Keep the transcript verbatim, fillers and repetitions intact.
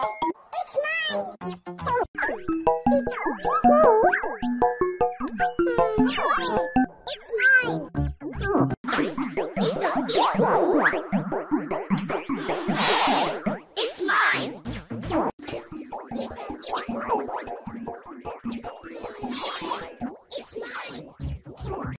It's mine!